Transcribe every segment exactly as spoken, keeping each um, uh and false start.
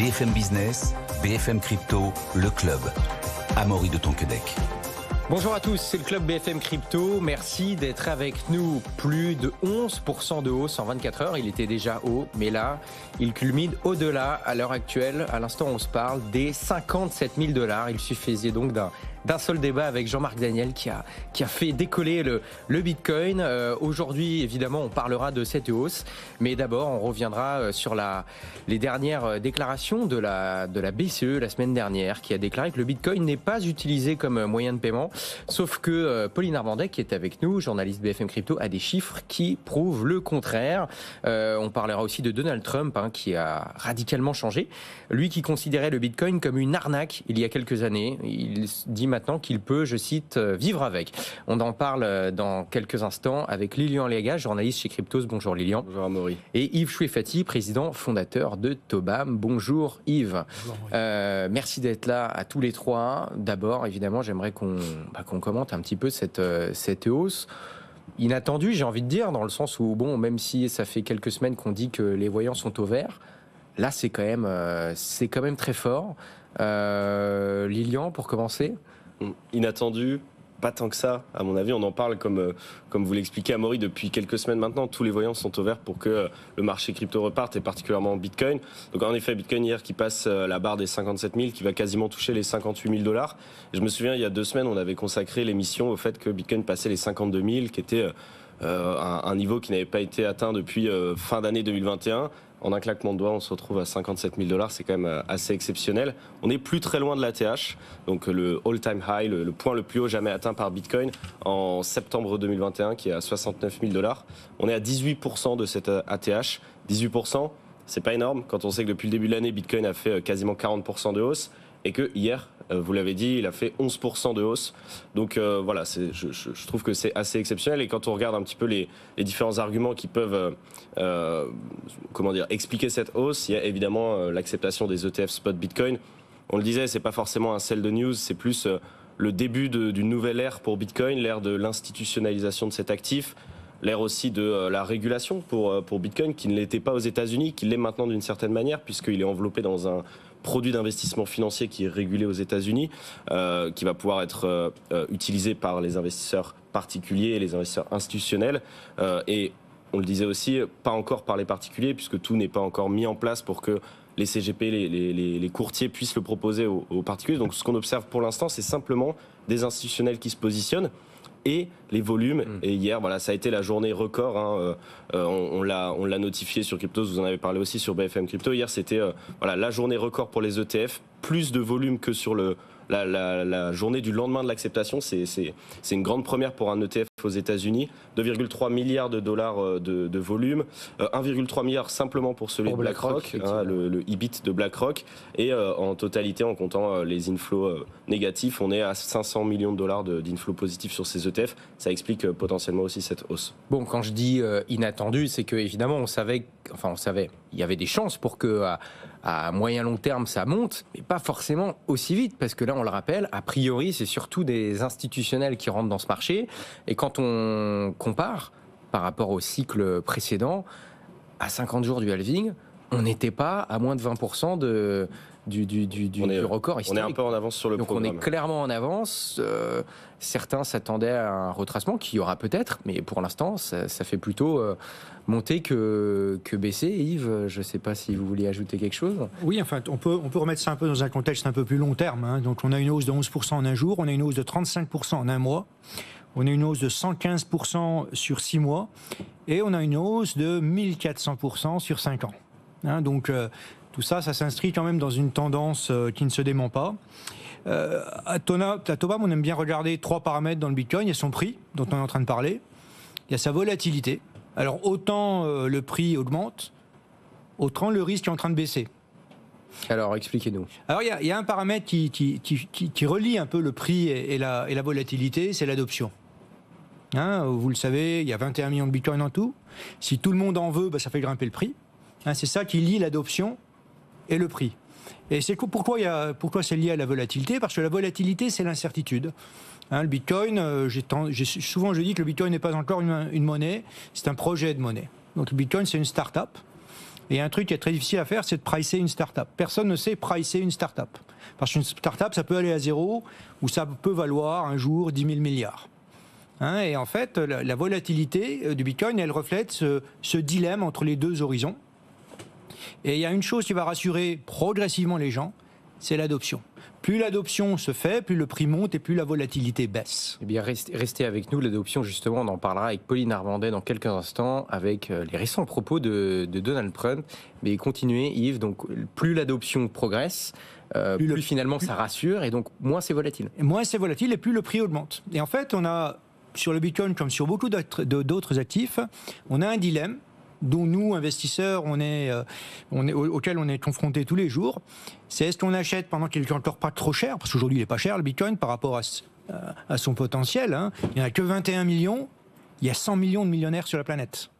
B F M Business, B F M Crypto, le Club, Amaury de Tonquédec. Bonjour à tous, c'est le Club B F M Crypto. Merci d'être avec nous. Plus de onze pour cent de hausse en vingt-quatre heures. Il était déjà haut, mais là, il culmine au-delà. À l'heure actuelle, à l'instant où on se parle, des cinquante-sept mille dollars. Il suffisait donc d'un d'un seul débat avec Jean-Marc Daniel qui a, qui a fait décoller le, le Bitcoin. Euh, aujourd'hui, évidemment, on parlera de cette hausse, mais d'abord, on reviendra sur la, les dernières déclarations de la, de la B C E la semaine dernière, qui a déclaré que le Bitcoin n'est pas utilisé comme moyen de paiement, sauf que euh, Pauline Armandet, qui est avec nous, journaliste B F M Crypto, a des chiffres qui prouvent le contraire. Euh, on parlera aussi de Donald Trump, hein, qui a radicalement changé. Lui qui considérait le Bitcoin comme une arnaque il y a quelques années, il dit maintenant qu'il peut, je cite, vivre avec. On en parle dans quelques instants avec Lilian Aliaga, journaliste chez Cryptoast. Bonjour Lilian. Bonjour Amaury. Et Yves Choueifaty, président fondateur de Tobam. Bonjour Yves. Bonjour, oui. euh, merci d'être là à tous les trois. D'abord, évidemment, j'aimerais qu'on bah, qu'on commente un petit peu cette, cette hausse inattendue, j'ai envie de dire, dans le sens où, bon, même si ça fait quelques semaines qu'on dit que les voyants sont au vert, là, c'est quand même, euh, c'est quand même très fort. Euh, Lilian, pour commencer. Inattendu, pas tant que ça, à mon avis. On en parle, comme, comme vous l'expliquez, Amaury, depuis quelques semaines maintenant. Tous les voyants sont au vert pour que le marché crypto reparte, et particulièrement Bitcoin. Donc en effet, Bitcoin hier qui passe la barre des cinquante-sept mille, qui va quasiment toucher les cinquante-huit mille dollars. Je me souviens, il y a deux semaines, on avait consacré l'émission au fait que Bitcoin passait les cinquante-deux mille, qui était euh, un, un niveau qui n'avait pas été atteint depuis euh, fin d'année deux mille vingt et un. En un claquement de doigts, on se retrouve à cinquante-sept mille dollars, c'est quand même assez exceptionnel. On n'est plus très loin de l'A T H, donc le all-time high, le, le point le plus haut jamais atteint par Bitcoin en septembre deux mille vingt et un, qui est à soixante-neuf mille dollars. On est à dix-huit pour cent de cette A T H. dix-huit pour cent, c'est pas énorme quand on sait que depuis le début de l'année, Bitcoin a fait quasiment quarante pour cent de hausse et que hier, vous l'avez dit, il a fait onze pour cent de hausse. Donc euh, voilà, c'est, je, je, je trouve que c'est assez exceptionnel. Et quand on regarde un petit peu les, les différents arguments qui peuvent euh, euh, comment dire, expliquer cette hausse, il y a évidemment euh, l'acceptation des E T F spot Bitcoin. On le disait, c'est pas forcément un sell de news, c'est plus euh, le début de, d'une nouvelle ère pour Bitcoin, l'ère de l'institutionnalisation de cet actif, l'ère aussi de euh, la régulation pour, euh, pour Bitcoin, qui ne l'était pas aux États-Unis, qui l'est maintenant d'une certaine manière, puisqu'il est enveloppé dans un produit d'investissement financier qui est régulé aux États-Unis, euh, qui va pouvoir être euh, euh, utilisé par les investisseurs particuliers et les investisseurs institutionnels. Euh, et on le disait aussi, pas encore par les particuliers, puisque tout n'est pas encore mis en place pour que les C G P, les, les, les courtiers puissent le proposer aux, aux particuliers. Donc ce qu'on observe pour l'instant, c'est simplement des institutionnels qui se positionnent et les volumes. Et hier, voilà, ça a été la journée record, hein. euh, on, on, l'a, on l'a notifié sur Cryptos, vous en avez parlé aussi sur B F M Crypto. Hier, c'était euh, voilà, la journée record pour les E T F, plus de volume que sur le, la, la, la journée du lendemain de l'acceptation. C'est, c'est, c'est une grande première pour un E T F aux États-Unis. deux virgule trois milliards de dollars de, de volume, euh, un virgule trois milliard simplement pour celui pour de BlackRock, Rock, hein, le, le iBit de BlackRock. Et euh, en totalité, en comptant euh, les inflows euh, négatifs, on est à cinq cents millions de dollars de, d'inflows positifs sur ces E T F. Ça explique euh, potentiellement aussi cette hausse. Bon, quand je dis euh, inattendu, c'est que évidemment, on savait, enfin on savait, il y avait des chances pour que à, à moyen long terme ça monte, mais pas forcément aussi vite, parce que là, on le rappelle, a priori, c'est surtout des institutionnels qui rentrent dans ce marché. Et quand Quand on compare par rapport au cycle précédent, à cinquante jours du halving, on n'était pas à moins de vingt pour cent de, du, du, du, du, est, du record historique. On est un peu en avance sur le Donc programme. On est clairement en avance. Euh, certains s'attendaient à un retracement qu'il y aura peut-être, mais pour l'instant, ça, ça fait plutôt euh, monter que, que baisser. Yves, je ne sais pas si vous voulez ajouter quelque chose. Oui, enfin, on peut, on peut remettre ça un peu dans un contexte un peu plus long terme, hein. Donc on a une hausse de onze pour cent en un jour, on a une hausse de trente-cinq pour cent en un mois. On a une hausse de cent quinze pour cent sur six mois et on a une hausse de mille quatre cents pour cent sur cinq ans. Hein, donc euh, tout ça, ça s'inscrit quand même dans une tendance euh, qui ne se dément pas. Euh, à, Tona, à Tobam, on aime bien regarder trois paramètres dans le Bitcoin. Il y a son prix, dont on est en train de parler. Il y a sa volatilité. Alors autant euh, le prix augmente, autant le risque est en train de baisser. Alors, expliquez-nous. Alors, il y, y a un paramètre qui, qui, qui, qui, qui relie un peu le prix et, et, la, et la volatilité, c'est l'adoption. Hein, vous le savez, il y a vingt et un millions de bitcoins en tout. Si tout le monde en veut, bah, ça fait grimper le prix. Hein, c'est ça qui lie l'adoption et le prix. Et c'est pourquoi, y a, pourquoi c'est lié à la volatilité? Parce que la volatilité, c'est l'incertitude. Hein, le bitcoin, euh, j'ai tend, j'ai, souvent je dis que le bitcoin n'est pas encore une, une monnaie, c'est un projet de monnaie. Donc, le bitcoin, c'est une start-up. Et un truc qui est très difficile à faire, c'est de pricer une startup. Personne ne sait pricer une startup. Parce qu'une startup, ça peut aller à zéro ou ça peut valoir un jour dix mille milliards. Hein, et en fait, la, la volatilité du Bitcoin, elle reflète ce, ce dilemme entre les deux horizons. Et il y a une chose qui va rassurer progressivement les gens, c'est l'adoption. Plus l'adoption se fait, plus le prix monte et plus la volatilité baisse. Eh bien, restez, restez avec nous. L'adoption, justement, on en parlera avec Pauline Armandet dans quelques instants, avec les récents propos de, de Donald Trump. Mais continuez, Yves. Donc, plus l'adoption progresse, euh, plus, plus le, finalement plus, ça rassure, et donc moins c'est volatile. Et moins c'est volatile, et plus le prix augmente. Et en fait, on a sur le Bitcoin, comme sur beaucoup d'autres actifs, on a un dilemme dont nous, investisseurs, on est, on est, auquel on est confrontés tous les jours. C'est est-ce qu'on achète pendant qu'il est encore pas trop cher, parce qu'aujourd'hui il n'est pas cher le Bitcoin par rapport à, à son potentiel, hein. Il n'y en a que vingt et un millions, il y a cent millions de millionnaires sur la planète.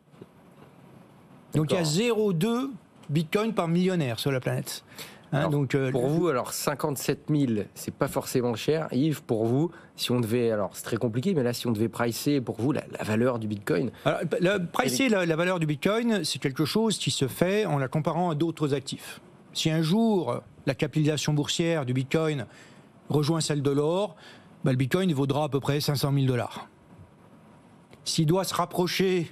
Donc il y a zéro virgule deux Bitcoin par millionnaire sur la planète. Hein, alors, donc, euh, pour le... vous, alors cinquante-sept mille, c'est pas forcément cher. Yves, pour vous, si on devait, alors c'est très compliqué, mais là, si on devait pricer, pour vous, la, la valeur du Bitcoin. Alors, la, pricer la, la valeur du Bitcoin, c'est quelque chose qui se fait en la comparant à d'autres actifs. Si un jour la capitalisation boursière du Bitcoin rejoint celle de l'or, bah, le Bitcoin vaudra à peu près cinq cent mille dollars. S'il doit se rapprocher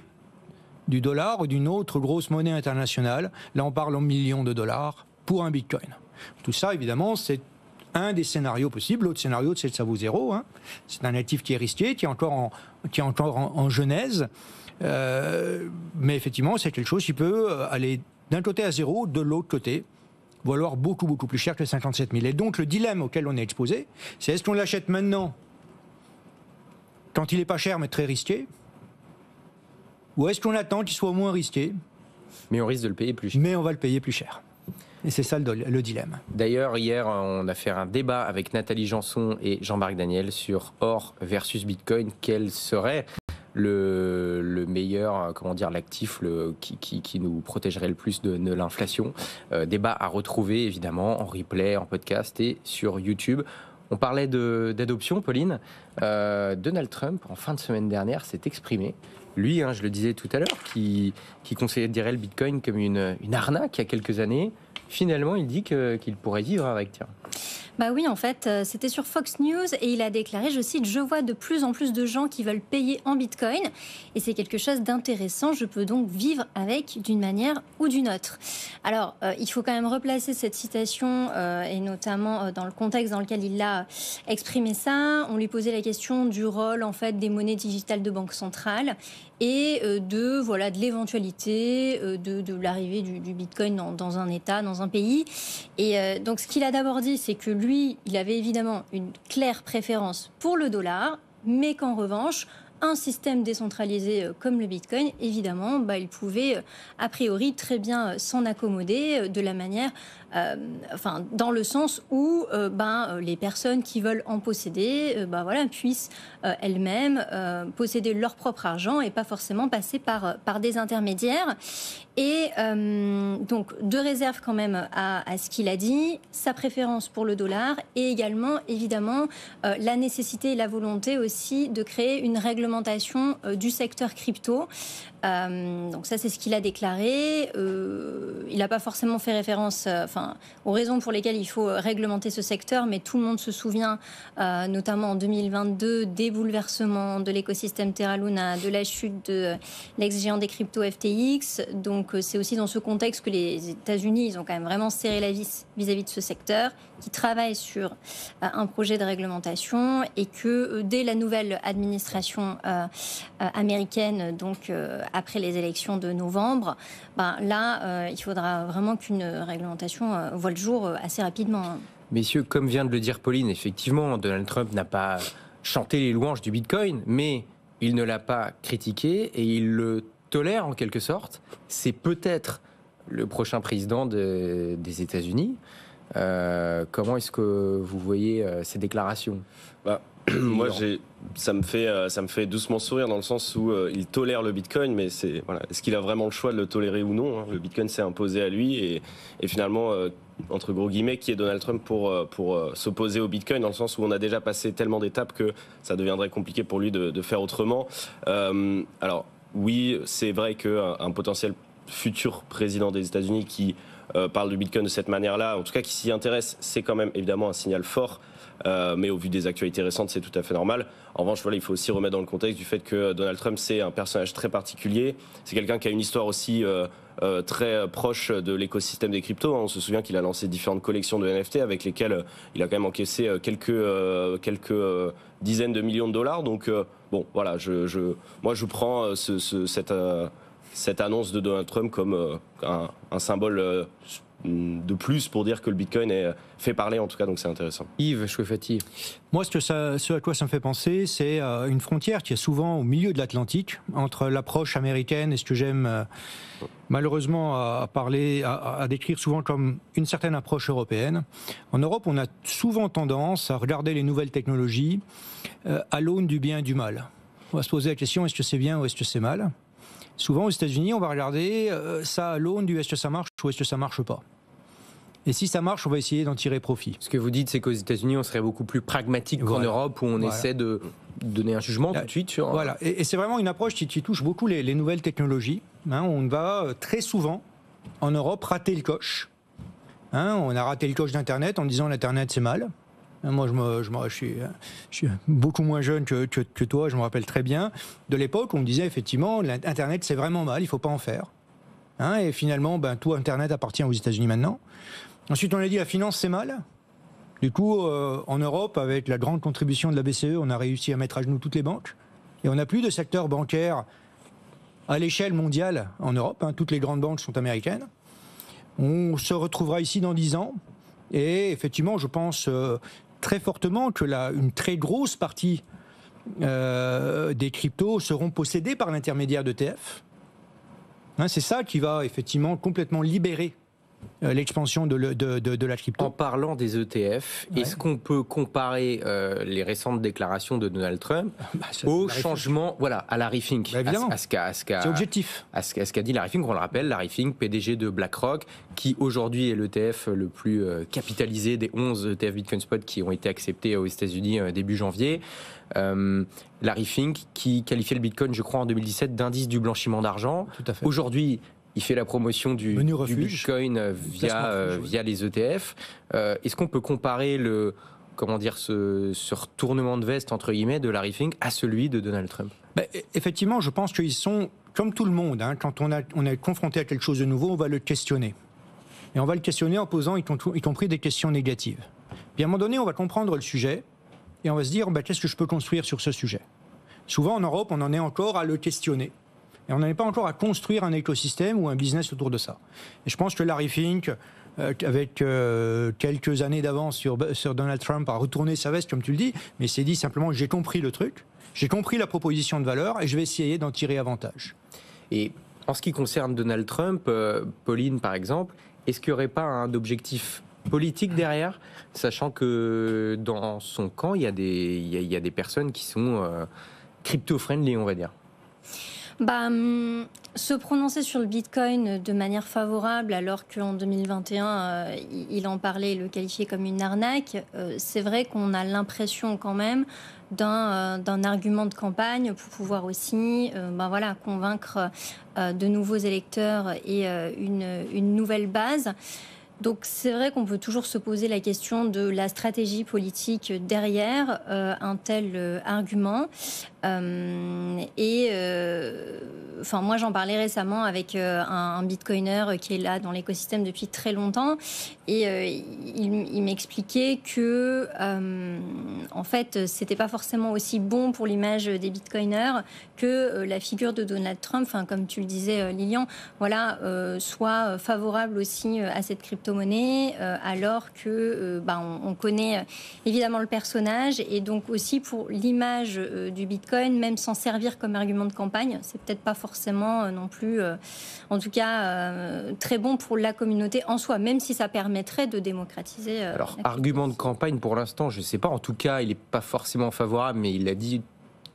du dollar ou d'une autre grosse monnaie internationale, là, on parle en millions de dollars. Pour un bitcoin. Tout ça, évidemment, c'est un des scénarios possibles. L'autre scénario, c'est que ça vaut zéro. Hein. C'est un actif qui est risqué, qui est encore en, qui est encore en, en genèse. Euh, mais effectivement, c'est quelque chose qui peut aller d'un côté à zéro, de l'autre côté, valoir beaucoup, beaucoup plus cher que cinquante-sept mille. Et donc, le dilemme auquel on est exposé, c'est est-ce qu'on l'achète maintenant, quand il n'est pas cher, mais très risqué, ou est-ce qu'on attend qu'il soit moins risqué, mais on risque de le payer plus cher. Mais on va le payer plus cher. Et c'est ça le, le dilemme. D'ailleurs, hier, on a fait un débat avec Nathalie Janson et Jean-Marc Daniel sur or versus Bitcoin. Quel serait le, le meilleur, comment dire, l'actif le, qui, qui, qui nous protégerait le plus de, de l'inflation. euh, Débat à retrouver, évidemment, en replay, en podcast et sur YouTube. On parlait d'adoption, Pauline. Euh, Donald Trump, en fin de semaine dernière, s'est exprimé. Lui, hein, je le disais tout à l'heure, qui, qui considérait le Bitcoin comme une, une arnaque il y a quelques années. Finalement, il dit que, qu'il pourrait vivre avec. Tiens. Bah oui, en fait, c'était sur Fox News et il a déclaré, je cite, « Je vois de plus en plus de gens qui veulent payer en Bitcoin et c'est quelque chose d'intéressant, je peux donc vivre avec d'une manière ou d'une autre. » Alors, euh, il faut quand même replacer cette citation euh, et notamment euh, dans le contexte dans lequel il a exprimé ça. On lui posait la question du rôle en fait des monnaies digitales de banque centrale et euh, de voilà de l'éventualité euh, de, de l'arrivée du, du Bitcoin dans, dans un État, dans un pays. Et euh, donc, ce qu'il a d'abord dit, c'est que lui, Lui, il avait évidemment une claire préférence pour le dollar, mais qu'en revanche, un système décentralisé comme le Bitcoin, évidemment, bah, il pouvait a priori très bien s'en accommoder de la manière, euh, enfin, dans le sens où euh, bah, les personnes qui veulent en posséder, euh, bah, voilà, puissent euh, elles-mêmes euh, posséder leur propre argent et pas forcément passer par, par des intermédiaires. Et euh, donc, deux réserves quand même à, à ce qu'il a dit, sa préférence pour le dollar et également, évidemment, euh, la nécessité et la volonté aussi de créer une réglementation euh, du secteur crypto. Euh, donc ça, c'est ce qu'il a déclaré. Euh, il n'a pas forcément fait référence euh, enfin, aux raisons pour lesquelles il faut réglementer ce secteur, mais tout le monde se souvient, euh, notamment en deux mille vingt-deux, des bouleversements de l'écosystème Terra Luna, de la chute de l'ex-géant des cryptos F T X. Donc, c'est aussi dans ce contexte que les États-Unis, ils ont quand même vraiment serré la vis vis-à-vis de ce secteur, qui travaille sur un projet de réglementation et que dès la nouvelle administration américaine, donc après les élections de novembre, ben là, il faudra vraiment qu'une réglementation voie le jour assez rapidement. Messieurs, comme vient de le dire Pauline, effectivement, Donald Trump n'a pas chanté les louanges du Bitcoin, mais il ne l'a pas critiqué et il le tolère en quelque sorte. C'est peut-être le prochain président de, des États-Unis. Euh, comment est-ce que vous voyez euh, ces déclarations? Bah, moi, j'ai, ça me fait euh, ça me fait doucement sourire dans le sens où euh, il tolère le Bitcoin, mais c'est voilà, est-ce qu'il a vraiment le choix de le tolérer ou non, hein? Le Bitcoin s'est imposé à lui et, et finalement euh, entre gros guillemets, qui est Donald Trump pour, pour euh, s'opposer au Bitcoin, dans le sens où on a déjà passé tellement d'étapes que ça deviendrait compliqué pour lui de, de faire autrement. Euh, alors oui, c'est vrai qu'un un potentiel futur président des États-Unis qui euh, parle du Bitcoin de cette manière-là, en tout cas qui s'y intéresse, c'est quand même évidemment un signal fort. Euh, mais au vu des actualités récentes, c'est tout à fait normal. En revanche, voilà, il faut aussi remettre dans le contexte du fait que Donald Trump, c'est un personnage très particulier. C'est quelqu'un qui a une histoire aussi euh, euh, très proche de l'écosystème des cryptos. On se souvient qu'il a lancé différentes collections de N F T avec lesquelles il a quand même encaissé quelques, euh, quelques euh, dizaines de millions de dollars. Donc, euh, bon, voilà, je, je, moi, je prends euh, ce, ce, cette, euh, cette annonce de Donald Trump comme euh, un, un symbole euh, de plus pour dire que le Bitcoin est fait parler en tout cas, donc c'est intéressant. Yves Choueifaty. Moi ce, que ça, ce à quoi ça me fait penser, c'est une frontière qui est souvent au milieu de l'Atlantique, entre l'approche américaine et ce que j'aime malheureusement à parler, à, à décrire souvent comme une certaine approche européenne. En Europe, on a souvent tendance à regarder les nouvelles technologies à l'aune du bien et du mal. On va se poser la question, est-ce que c'est bien ou est-ce que c'est mal ? Souvent, aux États-Unis, on va regarder ça à l'aune du est-ce que ça marche ou est-ce que ça marche pas. Et si ça marche, on va essayer d'en tirer profit. Ce que vous dites, c'est qu'aux États-Unis, on serait beaucoup plus pragmatique qu'en voilà. Europe, où on voilà. essaie de donner un jugement Là, tout de suite sur. Voilà. Et, et c'est vraiment une approche qui, qui touche beaucoup les, les nouvelles technologies. Hein, on va très souvent, en Europe, rater le coche. Hein, on a raté le coche d'Internet en disant l'Internet c'est mal. Moi, je, me, je, me, je, suis, je suis beaucoup moins jeune que, que, que toi, je me rappelle très bien. De l'époque, on me disait effectivement, l'Internet, c'est vraiment mal, il ne faut pas en faire. Hein, et finalement, ben, tout Internet appartient aux États-Unis maintenant. Ensuite, on a dit, la finance, c'est mal. Du coup, euh, en Europe, avec la grande contribution de la B C E, on a réussi à mettre à genoux toutes les banques. Et on n'a plus de secteur bancaire à l'échelle mondiale en Europe. Hein, toutes les grandes banques sont américaines. On se retrouvera ici dans dix ans. Et effectivement, je pense... Euh, très fortement que la, une très grosse partie euh, des cryptos seront possédés par l'intermédiaire d'E T F. Hein, c'est ça qui va effectivement complètement libérer euh, l'expansion de, le, de, de, de la crypto. En parlant des E T F, ouais. Est-ce qu'on peut comparer euh, les récentes déclarations de Donald Trump bah, au changement, voilà, à Larry Fink, bah, à, à ce qu'a, à ce qu'a, c'est objectif. À ce qu'a, à ce qu'a dit Larry Fink, on le rappelle, Larry Fink, P D G de BlackRock, qui aujourd'hui est l'E T F le plus euh, capitalisé des onze E T F Bitcoin Spot qui ont été acceptés aux États-Unis euh, début janvier. Euh, Larry Fink, qui qualifiait le Bitcoin, je crois, en deux mille dix-sept d'indice du blanchiment d'argent. Aujourd'hui, il fait la promotion du, du Bitcoin via, euh, via les E T F. Euh, est-ce qu'on peut comparer le, comment dire, ce, ce retournement de veste entre guillemets de Larry Fink à celui de Donald Trump? Bah, effectivement, je pense qu'ils sont comme tout le monde. Hein, quand on, a, on est confronté à quelque chose de nouveau, on va le questionner. Et on va le questionner en posant y compris des questions négatives. Puis à un moment donné, on va comprendre le sujet et on va se dire bah, qu'est-ce que je peux construire sur ce sujet? Souvent en Europe, on en est encore à le questionner. Et on n'en est pas encore à construire un écosystème ou un business autour de ça. Et je pense que Larry Fink, euh, avec euh, quelques années d'avance sur, sur Donald Trump, a retourné sa veste, comme tu le dis, mais il s'est dit simplement j'ai compris le truc, j'ai compris la proposition de valeur et je vais essayer d'en tirer avantage. Et en ce qui concerne Donald Trump, euh, Pauline par exemple, est-ce qu'il n'y aurait pas un objectif politique derrière, sachant que dans son camp, il y a des, il y a, il y a des personnes qui sont euh, crypto-friendly, on va dire? Bah, se prononcer sur le Bitcoin de manière favorable alors qu'en deux mille vingt et un, euh, il en parlait et le qualifiait comme une arnaque, euh, c'est vrai qu'on a l'impression quand même d'un, euh, d'un argument de campagne pour pouvoir aussi euh, bah voilà, convaincre euh, de nouveaux électeurs et euh, une, une nouvelle base. Donc c'est vrai qu'on peut toujours se poser la question de la stratégie politique derrière euh, un tel euh, argument. Euh, et euh, enfin, moi j'en parlais récemment avec euh, un, un bitcoiner qui est là dans l'écosystème depuis très longtemps et euh, il, il m'expliquait que euh, en fait c'était pas forcément aussi bon pour l'image des bitcoiners que euh, la figure de Donald Trump, enfin, comme tu le disais euh, Lilian, voilà, euh, soit favorable aussi à cette crypto-monnaie euh, alors que euh, bah, on, on connaît évidemment le personnage et donc aussi pour l'image euh, du Bitcoin. Même s'en servir comme argument de campagne, c'est peut-être pas forcément euh, non plus, euh, en tout cas, euh, très bon pour la communauté en soi, même si ça permettrait de démocratiser. Euh, Alors, argument de campagne, pour l'instant, je sais pas. En tout cas, il n'est pas forcément favorable, mais il a dit...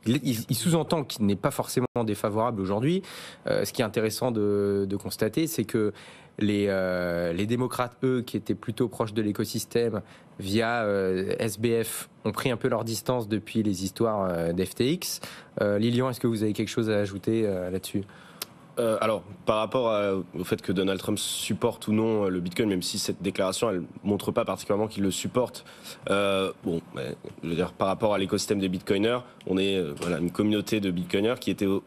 Il sous-entend qu'il n'est pas forcément défavorable aujourd'hui. Euh, ce qui est intéressant de, de constater, c'est que les, euh, les démocrates, eux, qui étaient plutôt proches de l'écosystème via euh, S B F, ont pris un peu leur distance depuis les histoires euh, d'F T X. Euh, Lilian, est-ce que vous avez quelque chose à ajouter euh, là-dessus ? euh, Alors, par rapport à, au fait que Donald Trump supporte ou non le Bitcoin, même si cette déclaration, elle montre pas particulièrement qu'il le supporte, euh, bon, mais, je veux dire, par rapport à l'écosystème des Bitcoiners, on est euh, voilà, une communauté de Bitcoiners qui était, au,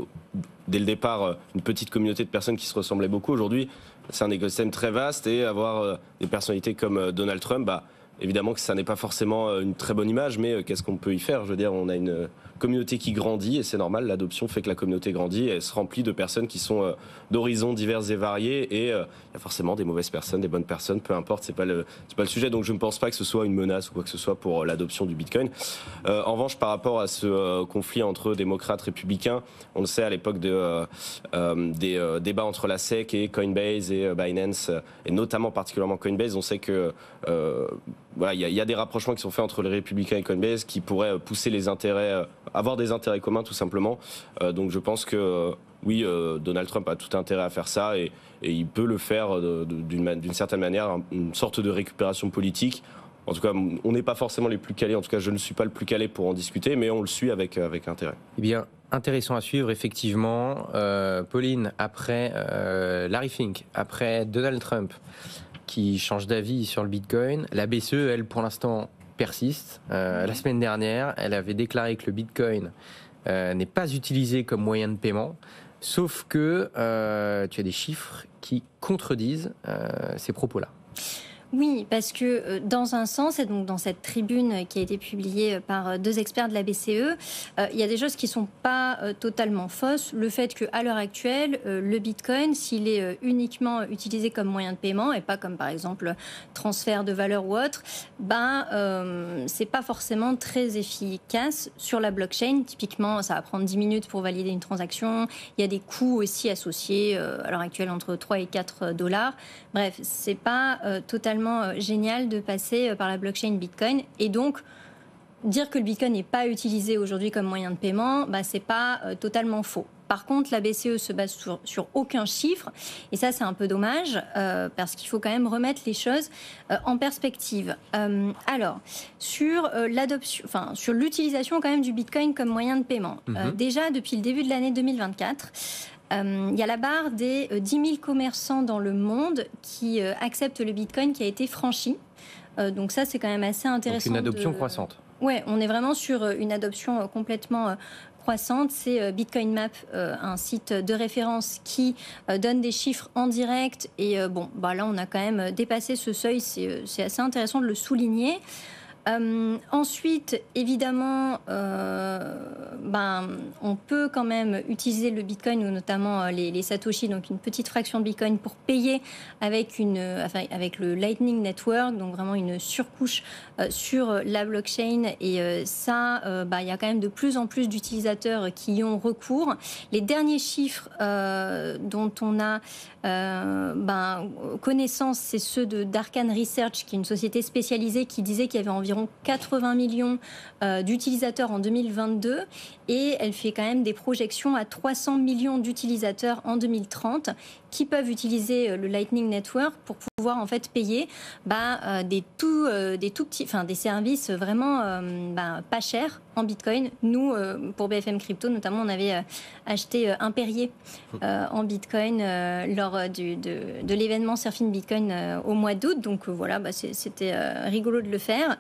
dès le départ, une petite communauté de personnes qui se ressemblaient beaucoup. Aujourd'hui, c'est un écosystème très vaste et avoir euh, des personnalités comme euh, Donald Trump, bah, évidemment que ça n'est pas forcément une très bonne image, mais qu'est-ce qu'on peut y faire? Je veux dire, on a une communauté qui grandit et c'est normal, l'adoption fait que la communauté grandit et elle se remplit de personnes qui sont d'horizons divers et variés et il euh, y a forcément des mauvaises personnes, des bonnes personnes, peu importe, c'est pas le, c'est pas le sujet. Donc je ne pense pas que ce soit une menace ou quoi que ce soit pour l'adoption du Bitcoin. Euh, en revanche, par rapport à ce euh, conflit entre démocrates, républicains, on le sait à l'époque de, euh, euh, des euh, débats entre la S E C et Coinbase et euh, Binance, et notamment particulièrement Coinbase, on sait que... Euh, Voilà, il y, y a des rapprochements qui sont faits entre les Républicains et Coinbase qui pourraient pousser les intérêts, euh, avoir des intérêts communs tout simplement. Euh, donc je pense que euh, oui, euh, Donald Trump a tout intérêt à faire ça et, et il peut le faire euh, d'une, d'une certaine manière, une sorte de récupération politique. En tout cas, on n'est pas forcément les plus calés, en tout cas je ne suis pas le plus calé pour en discuter, mais on le suit avec, avec intérêt. Eh bien, intéressant à suivre, effectivement. Euh, Pauline, après euh, Larry Fink, après Donald Trump, qui change d'avis sur le Bitcoin. La B C E, elle, pour l'instant, persiste. Euh, la semaine dernière, elle avait déclaré que le Bitcoin euh, n'est pas utilisé comme moyen de paiement, sauf que euh, tu as des chiffres qui contredisent euh, ces propos-là. Oui, parce que dans un sens, et donc dans cette tribune qui a été publiée par deux experts de la B C E, euh, il y a des choses qui ne sont pas euh, totalement fausses. Le fait qu'à l'heure actuelle, euh, le Bitcoin, s'il est euh, uniquement utilisé comme moyen de paiement et pas comme par exemple transfert de valeur ou autre, ben, euh, ce n'est pas forcément très efficace sur la blockchain. Typiquement, ça va prendre dix minutes pour valider une transaction. Il y a des coûts aussi associés euh, à l'heure actuelle entre trois et quatre dollars. Bref, ce n'est pas euh, totalement génial de passer par la blockchain Bitcoin et donc dire que le Bitcoin n'est pas utilisé aujourd'hui comme moyen de paiement, bah, c'est pas euh, totalement faux. Par contre, la B C E se base sur, sur aucun chiffre et ça c'est un peu dommage euh, parce qu'il faut quand même remettre les choses euh, en perspective. Euh, alors sur euh, l'adoption, enfin sur l'utilisation quand même du Bitcoin comme moyen de paiement. Mmh. Euh, déjà depuis le début de l'année deux mille vingt-quatre. Euh, il y a la barre des euh, dix mille commerçants dans le monde qui euh, acceptent le Bitcoin qui a été franchi. Euh, donc ça, c'est quand même assez intéressant. C'est une adoption de... croissante. Oui, on est vraiment sur euh, une adoption euh, complètement euh, croissante. C'est euh, Bitcoin Map, euh, un site de référence qui euh, donne des chiffres en direct. Et euh, bon, bah, là, on a quand même dépassé ce seuil. C'est, euh, c'est assez intéressant de le souligner. Euh, ensuite, évidemment, euh, ben, on peut quand même utiliser le Bitcoin ou notamment euh, les, les Satoshi, donc une petite fraction de Bitcoin pour payer avec, une, euh, enfin, avec le Lightning Network, donc vraiment une surcouche euh, sur la blockchain. Et euh, ça, euh, bah, y a quand même de plus en plus d'utilisateurs qui y ont recours. Les derniers chiffres euh, dont on a euh, ben, connaissance, c'est ceux de Darkan Research, qui est une société spécialisée qui disait qu'il y avait environ quatre-vingts millions euh, d'utilisateurs en deux mille vingt-deux et elle fait quand même des projections à trois cents millions d'utilisateurs en deux mille trente qui peuvent utiliser euh, le Lightning Network pour pouvoir en fait payer bah, euh, des, tout, euh, des tout petits, enfin des services vraiment euh, bah, pas chers en Bitcoin. Nous, euh, pour B F M Crypto notamment, on avait euh, acheté euh, un Perrier euh, en Bitcoin euh, lors euh, du, de, de l'événement Surfing Bitcoin euh, au mois d'août. Donc euh, voilà, bah, c'est, c'était euh, rigolo de le faire.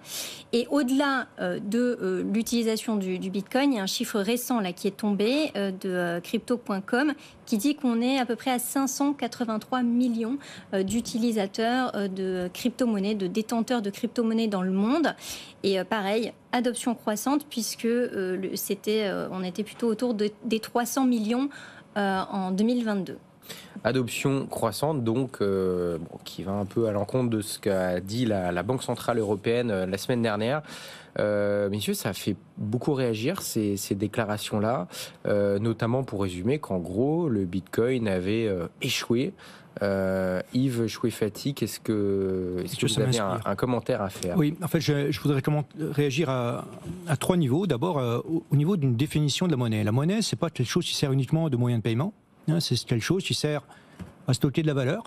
Et au-delà euh, de euh, l'utilisation du, du Bitcoin, il y a un chiffre récent là, qui est tombé euh, de euh, crypto point com qui dit qu'on est à peu près à cinq cent quatre-vingt-trois millions euh, d'utilisateurs euh, de crypto-monnaies, de détenteurs de crypto-monnaies dans le monde. Et euh, pareil, adoption croissante puisque euh, le, c'était, euh, on était plutôt autour de, des trois cents millions euh, en deux mille vingt-deux. Adoption croissante, donc, euh, bon, qui va un peu à l'encontre de ce qu'a dit la, la Banque Centrale Européenne euh, la semaine dernière. Euh, messieurs, ça fait beaucoup réagir ces, ces déclarations-là, euh, notamment pour résumer qu'en gros, le Bitcoin avait euh, échoué. Euh, Yves Choueifaty, qu'est-ce que, est-ce que vous avez un, un commentaire à faire? Oui, en fait, je, je voudrais comment, réagir à, à trois niveaux. D'abord, euh, au, au niveau d'une définition de la monnaie. La monnaie, c'est pas quelque chose qui sert uniquement de moyen de paiement. C'est quelque chose qui sert à stocker de la valeur.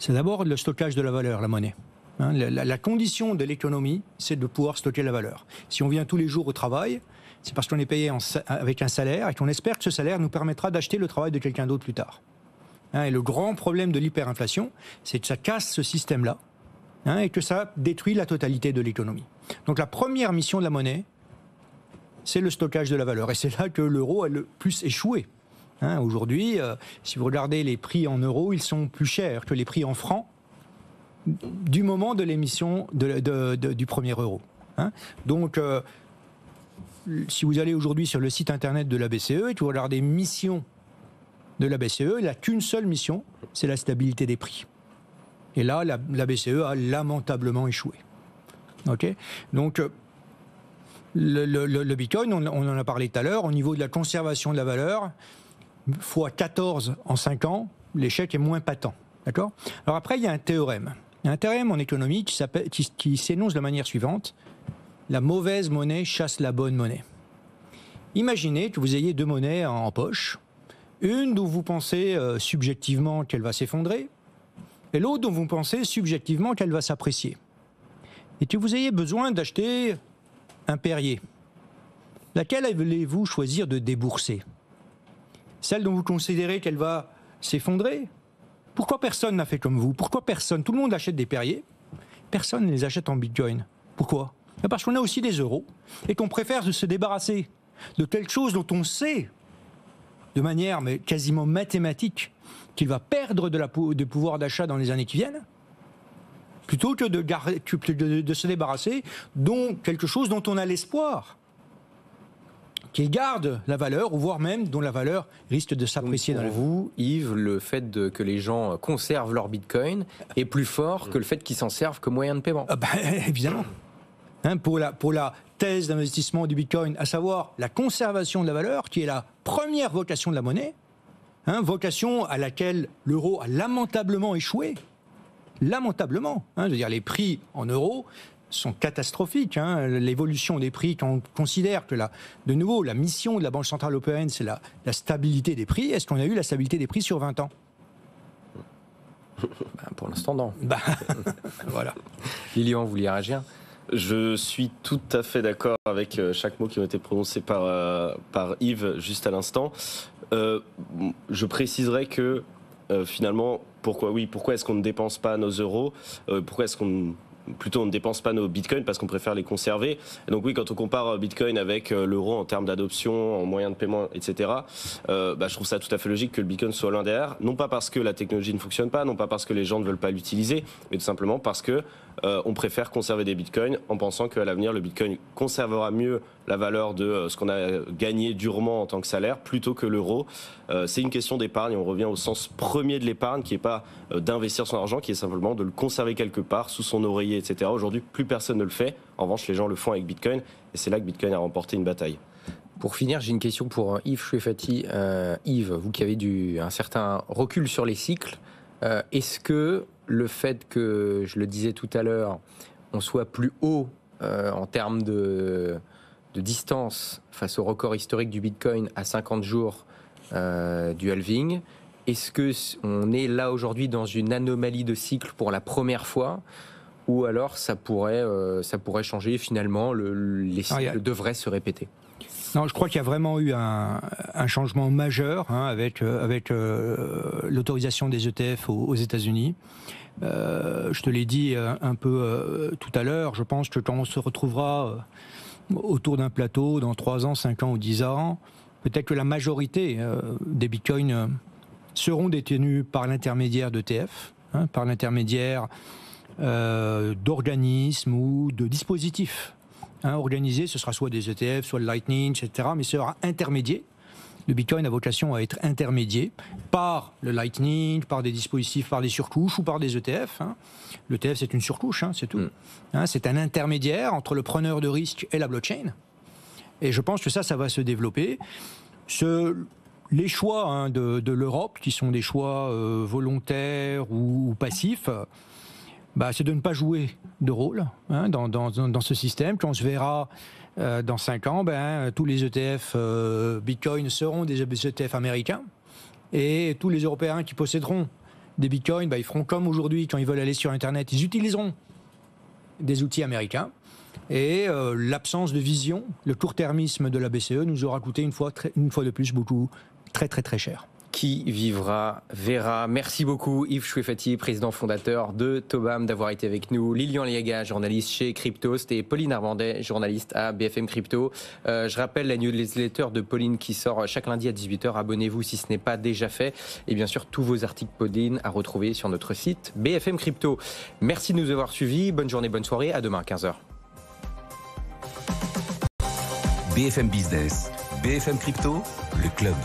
C'est d'abord le stockage de la valeur, la monnaie. Hein, la, la condition de l'économie, c'est de pouvoir stocker la valeur. Si on vient tous les jours au travail, c'est parce qu'on est payé en, avec un salaire et qu'on espère que ce salaire nous permettra d'acheter le travail de quelqu'un d'autre plus tard. Hein, et le grand problème de l'hyperinflation, c'est que ça casse ce système-là hein, et que ça détruit la totalité de l'économie. Donc la première mission de la monnaie, c'est le stockage de la valeur. Et c'est là que l'euro a le plus échoué. Hein, aujourd'hui, euh, si vous regardez les prix en euros, ils sont plus chers que les prix en francs du moment de l'émission de, de, de, du premier euro. Hein. Donc, euh, si vous allez aujourd'hui sur le site internet de la B C E et que vous regardez mission de la B C E, elle n'a qu'une seule mission, c'est la stabilité des prix. Et là, la, la B C E a lamentablement échoué. Okay ? Donc, le, le, le Bitcoin, on, on en a parlé tout à l'heure, au niveau de la conservation de la valeur, fois quatorze en cinq ans, l'échec est moins patent. D'accord ? Alors après, il y a un théorème. Il y a un théorème en économie qui, qui, qui s'énonce de la manière suivante. La mauvaise monnaie chasse la bonne monnaie. Imaginez que vous ayez deux monnaies en, en poche. Une dont vous pensez euh, subjectivement qu'elle va s'effondrer, et l'autre dont vous pensez subjectivement qu'elle va s'apprécier. Et que vous ayez besoin d'acheter un Perrier. Laquelle allez-vous choisir de débourser? Celle dont vous considérez qu'elle va s'effondrer? Pourquoi personne n'a fait comme vous? Pourquoi personne? Tout le monde achète des Perrier. Personne ne les achète en Bitcoin. Pourquoi? Parce qu'on a aussi des euros, et qu'on préfère se débarrasser de quelque chose dont on sait de manière mais quasiment mathématique, qu'il va perdre de, la, de pouvoir d'achat dans les années qui viennent, plutôt que de, garder, de, de se débarrasser de quelque chose dont on a l'espoir, qui garde la valeur, ou voire même dont la valeur risque de s'apprécier dans le futur. Pour vous, Yves, le fait de, que les gens conservent leur bitcoin est plus fort que le fait qu'ils s'en servent comme moyen de paiement. Ah ben, évidemment. Hein, pour, la, pour la thèse d'investissement du Bitcoin, à savoir la conservation de la valeur, qui est la première vocation de la monnaie, hein, vocation à laquelle l'euro a lamentablement échoué, lamentablement. Hein, je veux dire, les prix en euros sont catastrophiques. Hein, l'évolution des prix, quand on considère que, la, de nouveau, la mission de la Banque Centrale Européenne, c'est la, la stabilité des prix, est-ce qu'on a eu la stabilité des prix sur vingt ans ? Ben, pour l'instant, non. Ben, voilà. Lilian, vous voulez réagir ? Je suis tout à fait d'accord avec chaque mot qui a été prononcé par, euh, par Yves juste à l'instant. Euh, je préciserai que euh, finalement, pourquoi, oui, pourquoi est-ce qu'on ne dépense pas nos euros euh, Pourquoi est-ce qu'on plutôt on ne dépense pas nos bitcoins? Parce qu'on préfère les conserver. Et donc oui, quand on compare bitcoin avec l'euro en termes d'adoption, en moyens de paiement, et cetera, euh, bah, je trouve ça tout à fait logique que le bitcoin soit l'un derrière. Non pas parce que la technologie ne fonctionne pas, non pas parce que les gens ne veulent pas l'utiliser, mais tout simplement parce que euh, on préfère conserver des bitcoins en pensant qu'à l'avenir, le bitcoin conservera mieux la valeur de euh, ce qu'on a gagné durement en tant que salaire, plutôt que l'euro. Euh, c'est une question d'épargne. On revient au sens premier de l'épargne, qui n'est pas euh, d'investir son argent, qui est simplement de le conserver quelque part sous son oreiller, et cetera. Aujourd'hui, plus personne ne le fait. En revanche, les gens le font avec Bitcoin, et c'est là que Bitcoin a remporté une bataille. Pour finir, j'ai une question pour Yves Choueifaty. Euh, Yves, vous qui avez du, un certain recul sur les cycles, euh, est-ce que le fait que, je le disais tout à l'heure, on soit plus haut euh, en termes de, de distance face au record historique du Bitcoin à cinquante jours euh, du halving, est-ce qu'on est là aujourd'hui dans une anomalie de cycle pour la première fois ? Ou alors ça pourrait, euh, ça pourrait changer finalement, le, les cycles ah, a... devraient se répéter? Non, je crois qu'il y a vraiment eu un, un changement majeur hein, avec, euh, avec euh, l'autorisation des E T F aux, aux États-Unis. Euh, je te l'ai dit euh, un peu euh, tout à l'heure, je pense que quand on se retrouvera autour d'un plateau dans trois ans, cinq ans ou dix ans, peut-être que la majorité euh, des bitcoins euh, seront détenus par l'intermédiaire d'E T F, hein, par l'intermédiaire Euh, d'organismes ou de dispositifs hein, organisés, ce sera soit des E T F, soit le Lightning, et cetera, mais ce sera intermédié. Le Bitcoin a vocation à être intermédié par le Lightning, par des dispositifs, par des surcouches ou par des E T F. Hein. L'E T F, c'est une surcouche, hein, c'est tout. Mm. Hein, c'est un intermédiaire entre le preneur de risque et la blockchain. Et je pense que ça, ça va se développer. Ce... Les choix hein, de, de l'Europe, qui sont des choix euh, volontaires ou, ou passifs, bah, c'est de ne pas jouer de rôle hein, dans, dans, dans ce système. Quand on se verra euh, dans cinq ans, ben, tous les E T F euh, Bitcoin seront des E T F américains. Et tous les Européens qui posséderont des Bitcoins, bah, ils feront comme aujourd'hui, quand ils veulent aller sur Internet, ils utiliseront des outils américains. Et euh, l'absence de vision, le court-termisme de la B C E nous aura coûté une fois, une fois de plus beaucoup, très très très cher. qui vivra verra. Merci beaucoup Yves Choueifaty, président fondateur de Tobam, d'avoir été avec nous. Lilian Aliaga, journaliste chez Cryptoast, et Pauline Armandet, journaliste à B F M Crypto. Euh, je rappelle la newsletter de Pauline qui sort chaque lundi à dix-huit heures. Abonnez-vous si ce n'est pas déjà fait. Et bien sûr, tous vos articles Pauline à retrouver sur notre site B F M Crypto. Merci de nous avoir suivis. Bonne journée, bonne soirée. À demain à quinze heures. B F M Business, B F M Crypto, le Club.